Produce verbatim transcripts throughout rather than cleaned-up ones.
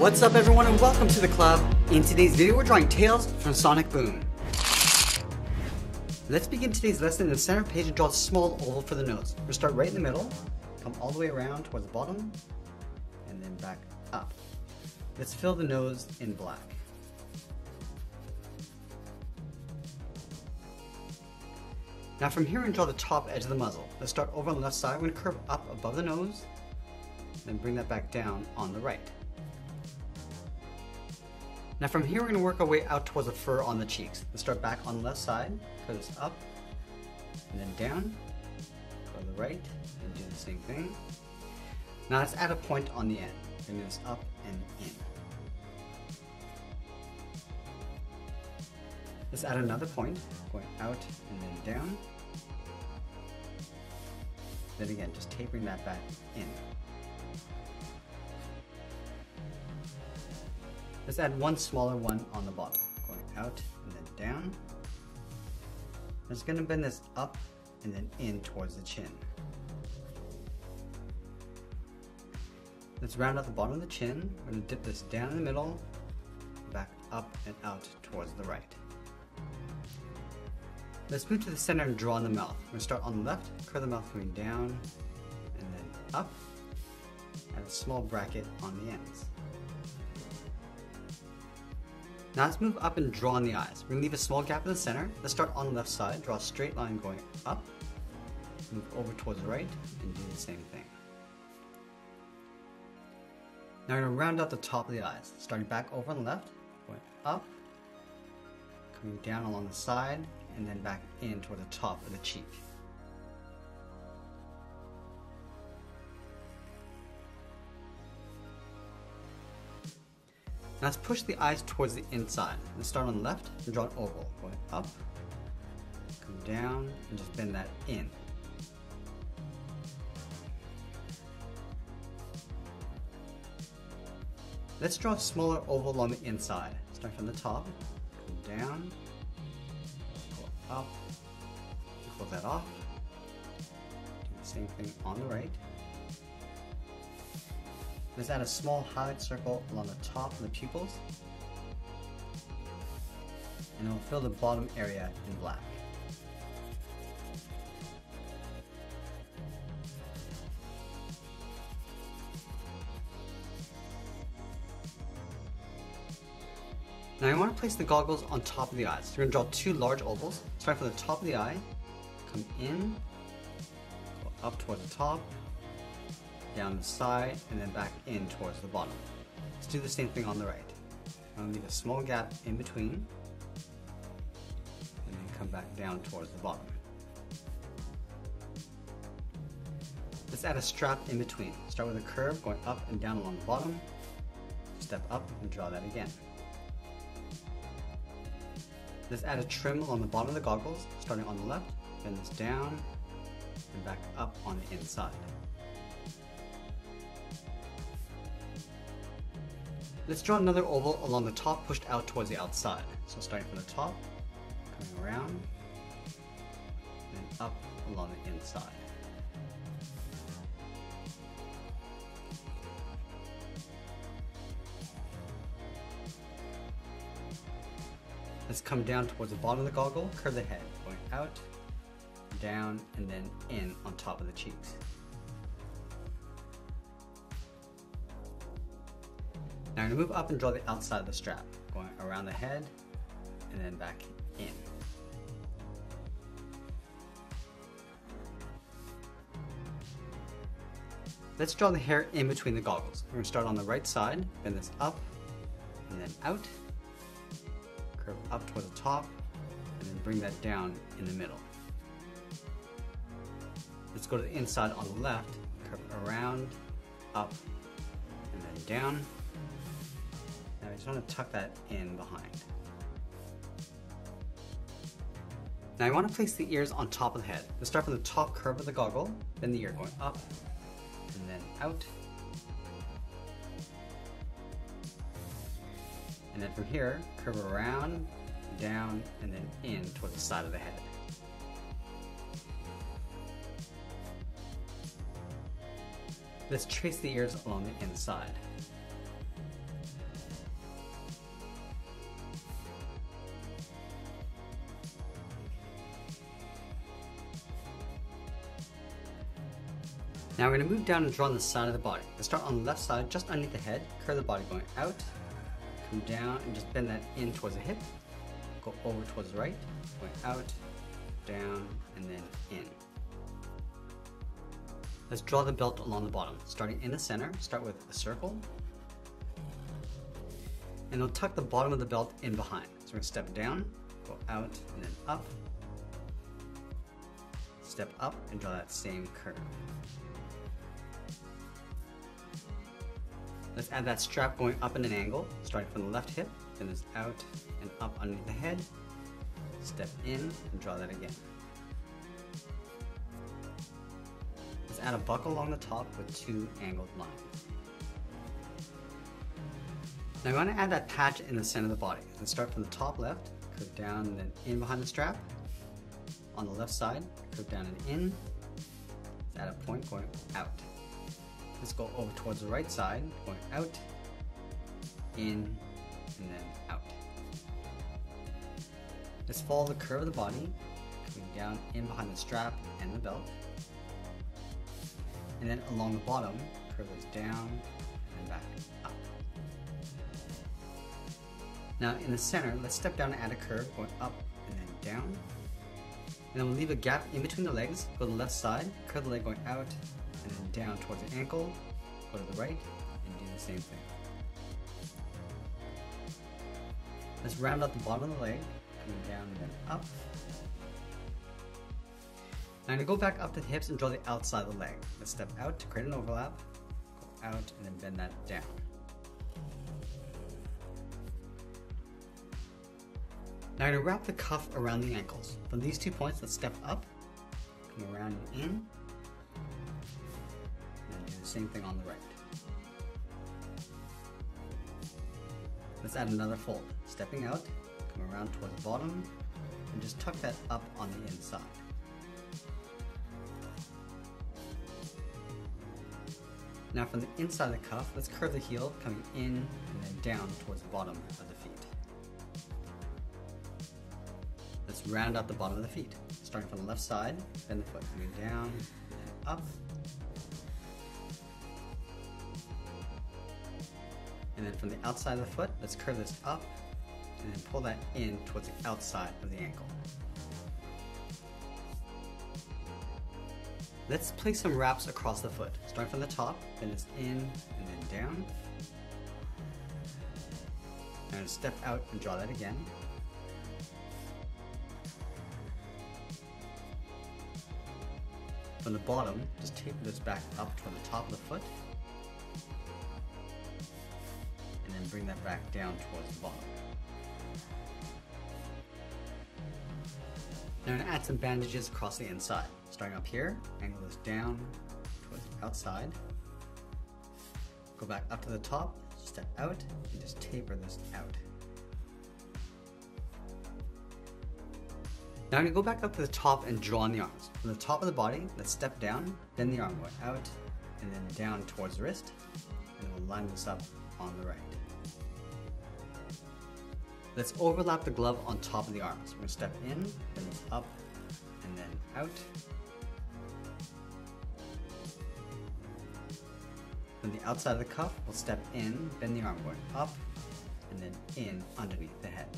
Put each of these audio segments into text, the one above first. What's up everyone and welcome to the club. In today's video we're drawing Tails from Sonic Boom. Let's begin today's lesson in the center page and draw a small oval for the nose. We'll start right in the middle, come all the way around towards the bottom, and then back up. Let's fill the nose in black. Now from here we're going to draw the top edge of the muzzle. Let's start over on the left side. We're going to curve up above the nose, then bring that back down on the right. Now from here we're going to work our way out towards the fur on the cheeks. Let's start back on the left side, curve this up, and then down, go to the right, and do the same thing. Now let's add a point on the end. Bring this up and in. Let's add another point, going out and then down. Then again, just tapering that back in. Let's add one smaller one on the bottom, going out and then down. Let's gonna bend this up and then in towards the chin. Let's round out the bottom of the chin. We're gonna dip this down in the middle, back up and out towards the right. Let's move to the center and draw in the mouth. We're going to start on the left, curve the mouth coming down, and then up, and a small bracket on the ends. Now let's move up and draw in the eyes. We're going to leave a small gap in the center. Let's start on the left side, draw a straight line going up, move over towards the right, and do the same thing. Now we're going to round out the top of the eyes, starting back over on the left, going up, coming down along the side, and then back in toward the top of the cheek. Now let's push the eyes towards the inside. Let's start on the left and draw an oval. Going up, come down, and just bend that in. Let's draw a smaller oval on the inside. Start from the top, come down, up, pull that off, do the same thing on the right. Let's add a small highlight circle along the top of the pupils, and we'll fill the bottom area in black. Now you want to place the goggles on top of the eyes. You're going to draw two large ovals. Start from the top of the eye, come in, go up towards the top, down the side, and then back in towards the bottom. Let's do the same thing on the right. I'm going to leave a small gap in between, and then come back down towards the bottom. Let's add a strap in between. Start with a curve going up and down along the bottom, step up and draw that again. Let's add a trim along the bottom of the goggles, starting on the left, bend this down, and back up on the inside. Let's draw another oval along the top, pushed out towards the outside. So starting from the top, coming around, and up along the inside. Let's come down towards the bottom of the goggle, curve the head, going out, down, and then in on top of the cheeks. Now I'm going to move up and draw the outside of the strap, going around the head, and then back in. Let's draw the hair in between the goggles. We're going to start on the right side, bend this up, and then out. Up towards the top, and then bring that down in the middle. Let's go to the inside on the left, curve around, up, and then down. Now I just want to tuck that in behind. Now you want to place the ears on top of the head. Let's start from the top curve of the goggle, then the ear going up, and then out. And then from here, curve around, down, and then in towards the side of the head. Let's trace the ears along the inside. Now we're going to move down and draw on the side of the body. Let's start on the left side, just underneath the head, curve the body going out, come down and just bend that in towards the hip, go over towards the right, going out, down, and then in. Let's draw the belt along the bottom, starting in the center, start with a circle, and we'll tuck the bottom of the belt in behind. So we're going to step down, go out, and then up, step up, and draw that same curve. Let's add that strap going up in an angle, starting from the left hip, then it's out and up underneath the head, step in, and draw that again. Let's add a buckle along the top with two angled lines. Now we want to add that patch in the center of the body. Let's start from the top left, curve down and then in behind the strap. On the left side, curve down and in. Let's add a point going out. Let's go over towards the right side, going out, in, and then out. Let's follow the curve of the body, coming down in behind the strap and the belt. And then along the bottom, curve goes down and back up. Now in the center, let's step down and add a curve going up and then down. And then we'll leave a gap in between the legs, go to the left side, curve the leg going out and then down towards the ankle, go to the right and do the same thing. Let's round out the bottom of the leg, coming down and then up. Now I'm going to go back up to the hips and draw the outside of the leg. Let's step out to create an overlap, go out and then bend that down. Now I'm going to wrap the cuff around the ankles. From these two points, let's step up, come around and in, and then do the same thing on the right. Let's add another fold. Stepping out, come around towards the bottom, and just tuck that up on the inside. Now from the inside of the cuff, let's curve the heel, coming in and then down towards the bottom of the feet. Let's round out the bottom of the feet. Starting from the left side, bend the foot, coming down, and up. And then from the outside of the foot, let's curve this up, and then pull that in towards the outside of the ankle. Let's place some wraps across the foot. Starting from the top, bend this in, and then down. And step out and draw that again. From the bottom, just taper this back up toward the top of the foot, and then bring that back down towards the bottom. Now I'm going to add some bandages across the inside. Starting up here, angle this down towards the outside, go back up to the top, step out, and just taper this out. Now I'm going to go back up to the top and draw on the arms. From the top of the body, let's step down, bend the arm going out, and then down towards the wrist, and we'll line this up on the right. Let's overlap the glove on top of the arms. We're going to step in, then up, and then out. From the outside of the cuff, we'll step in, bend the arm going up, and then in underneath the head.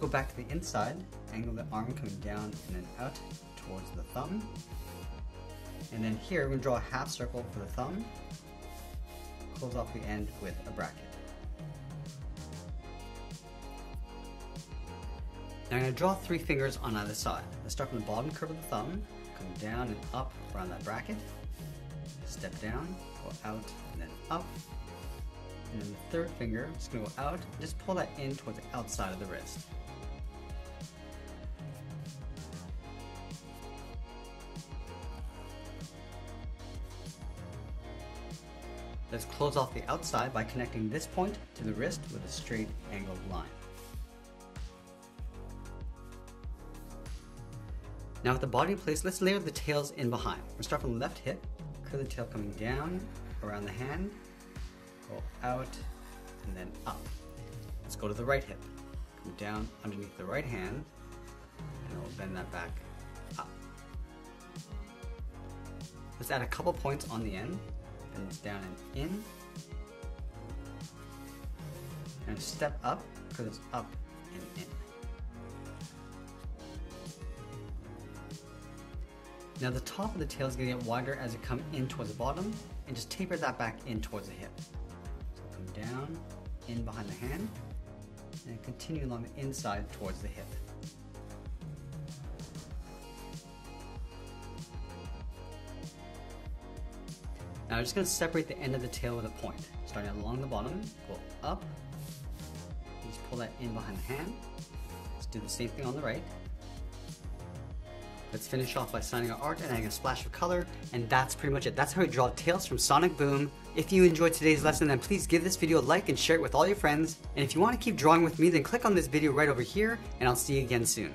Go back to the inside, angle the arm coming down and then out towards the thumb. And then here, we're going to draw a half circle for the thumb, close off the end with a bracket. Now I'm going to draw three fingers on either side. Let's start from the bottom curve of the thumb, come down and up around that bracket, step down, go out and then up. And then the third finger, just going to go out, and just pull that in towards the outside of the wrist. Let's close off the outside by connecting this point to the wrist with a straight angled line. Now with the body in place, let's layer the tails in behind. We'll start from the left hip, curve the tail coming down, around the hand, go out, and then up. Let's go to the right hip, come down underneath the right hand, and we'll bend that back up. Let's add a couple points on the end, bend this down and in, and step up because it's up and in. Now the top of the tail is going to get wider as it comes in towards the bottom, and just taper that back in towards the hip. So come down, in behind the hand, and continue along the inside towards the hip. Now I'm just going to separate the end of the tail with a point. Starting along the bottom, go up, just pull that in behind the hand. Let's do the same thing on the right. Let's finish off by signing our art and adding a splash of color, and that's pretty much it. That's how we draw Tails from Sonic Boom. If you enjoyed today's lesson, then please give this video a like and share it with all your friends. And if you want to keep drawing with me, then click on this video right over here, and I'll see you again soon.